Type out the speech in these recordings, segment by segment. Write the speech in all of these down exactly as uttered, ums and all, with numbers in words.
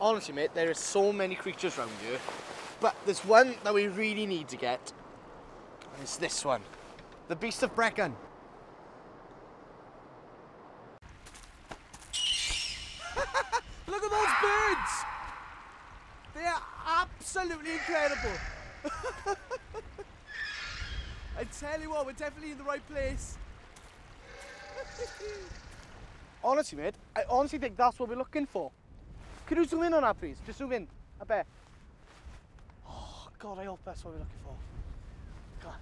honestly mate, there are so many creatures around here, but there's one that we really need to get, and it's this one, the Beast of Brecon. Look at those birds! They are absolutely incredible. I tell you what, we're definitely in the right place. Honestly mate, I honestly think that's what we're looking for. Could you zoom in on that please? Just zoom in, I bet. Oh God, I hope that's what we're looking for. God.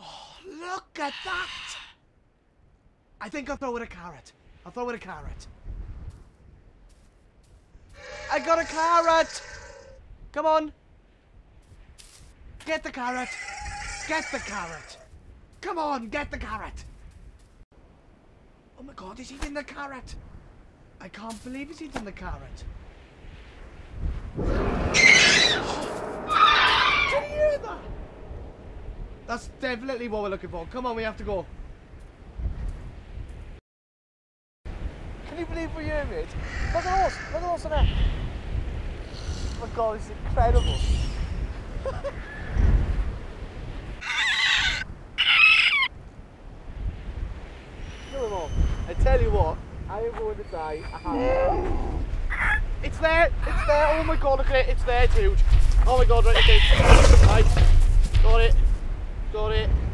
Oh, look at that! I think I'll throw it a carrot. I'll throw it a carrot. I got a carrot! Come on. Get the carrot. Get the carrot. Come on, get the carrot. Oh my God, he's eating the carrot. I can't believe he's eating the carrot. Did you hear that? That's definitely what we're looking for. Come on, we have to go. Can you believe we're here, mate? Look at us, look at us on that. Oh my God, it's incredible. I tell you what, I am going to die a hammer. It's there, it's there, oh my God, look at it, it's there, dude. Oh my God, right, okay. Right, got it, got it.